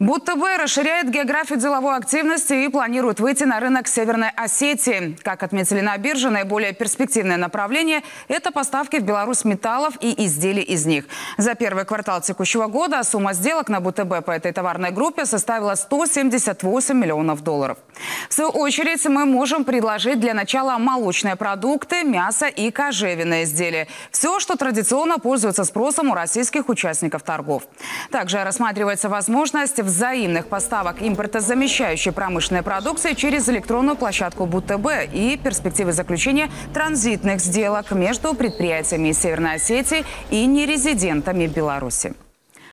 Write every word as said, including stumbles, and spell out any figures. БУТБ расширяет географию деловой активности и планирует выйти на рынок Северной Осетии. Как отметили на бирже, наиболее перспективное направление – это поставки в Беларусь металлов и изделий из них. За первый квартал текущего года сумма сделок на БУТБ по этой товарной группе составила сто семьдесят восемь миллионов долларов. В свою очередь мы можем предложить для начала молочные продукты, мясо и кожевенные изделия. Все, что традиционно пользуется спросом у российских участников торгов. Также рассматривается возможность взаимных поставок импортозамещающей промышленной продукции через электронную площадку БУТБ и перспективы заключения транзитных сделок между предприятиями Северной Осетии и нерезидентами Беларуси.